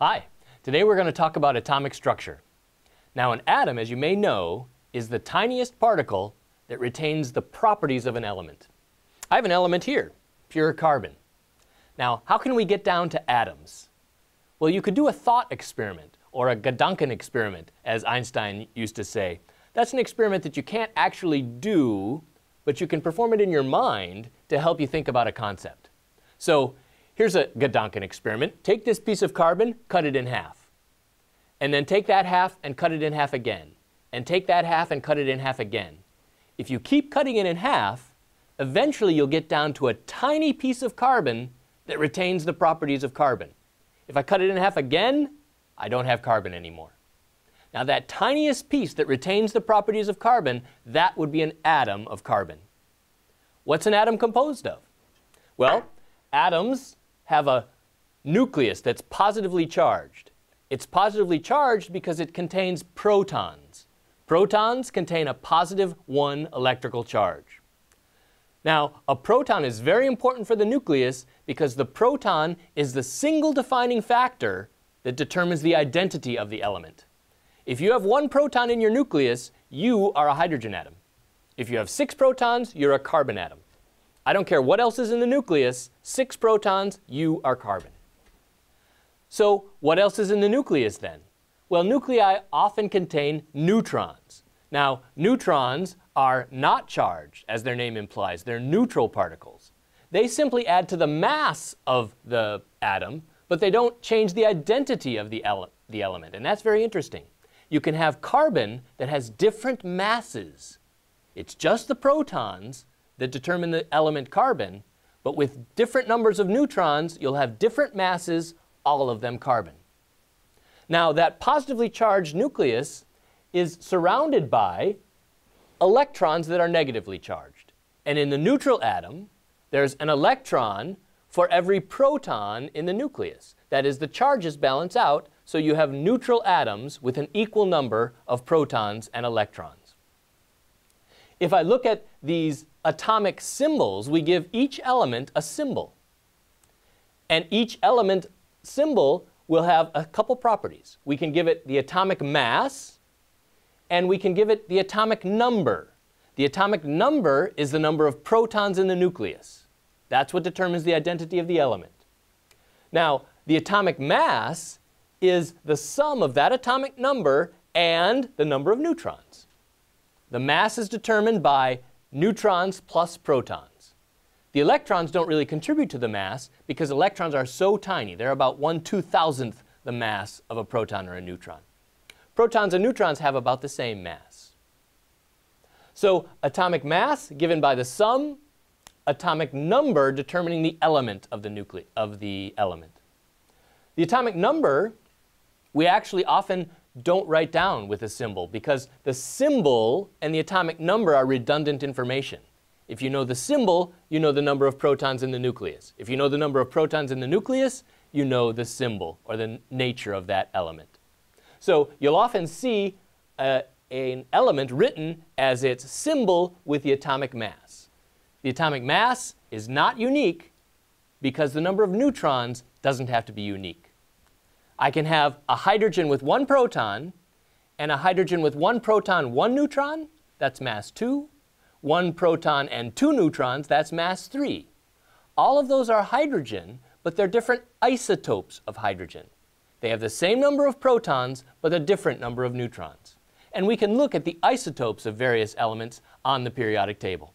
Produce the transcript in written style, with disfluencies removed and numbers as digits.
Hi, today we're going to talk about atomic structure. Now an atom, as you may know, is the tiniest particle that retains the properties of an element. I have an element here, pure carbon. Now how can we get down to atoms? Well, you could do a thought experiment or a Gedanken experiment, as Einstein used to say. That's an experiment that you can't actually do, but you can perform it in your mind to help you think about a concept. So, here's a Gedanken experiment. Take this piece of carbon, cut it in half. And then take that half and cut it in half again. And take that half and cut it in half again. If you keep cutting it in half, eventually you'll get down to a tiny piece of carbon that retains the properties of carbon. If I cut it in half again, I don't have carbon anymore. Now that tiniest piece that retains the properties of carbon, that would be an atom of carbon. What's an atom composed of? Well, atoms have a nucleus that's positively charged. It's positively charged because it contains protons. Protons contain a positive 1 electrical charge. Now, a proton is very important for the nucleus because the proton is the single defining factor that determines the identity of the element. If you have 1 proton in your nucleus, you are a hydrogen atom. If you have 6 protons, you're a carbon atom. I don't care what else is in the nucleus, 6 protons, you are carbon. So what else is in the nucleus then? Well, nuclei often contain neutrons. Now, neutrons are not charged, as their name implies. They're neutral particles. They simply add to the mass of the atom, but they don't change the identity of the element, and that's very interesting. You can have carbon that has different masses. It's just the protons that determine the element carbon, but with different numbers of neutrons, you'll have different masses, all of them carbon. Now, that positively charged nucleus is surrounded by electrons that are negatively charged. And in the neutral atom, there's an electron for every proton in the nucleus. That is, the charges balance out, so you have neutral atoms with an equal number of protons and electrons. If I look at these atomic symbols, we give each element a symbol. And each element symbol will have a couple properties. We can give it the atomic mass, and we can give it the atomic number. The atomic number is the number of protons in the nucleus. That's what determines the identity of the element. Now, the atomic mass is the sum of that atomic number and the number of neutrons. The mass is determined by neutrons plus protons. The electrons don't really contribute to the mass because electrons are so tiny. They're about 1/2000th the mass of a proton or a neutron. Protons and neutrons have about the same mass. So atomic mass given by the sum, atomic number determining the element of the element. The atomic number we actually often don't write down with a symbol because the symbol and the atomic number are redundant information. If you know the symbol, you know the number of protons in the nucleus. If you know the number of protons in the nucleus, you know the symbol or the nature of that element. So you'll often see an element written as its symbol with the atomic mass. The atomic mass is not unique because the number of neutrons doesn't have to be unique. I can have a hydrogen with 1 proton, and a hydrogen with 1 proton, 1 neutron, that's mass 2. 1 proton and 2 neutrons, that's mass 3. All of those are hydrogen, but they're different isotopes of hydrogen. They have the same number of protons, but a different number of neutrons. And we can look at the isotopes of various elements on the periodic table.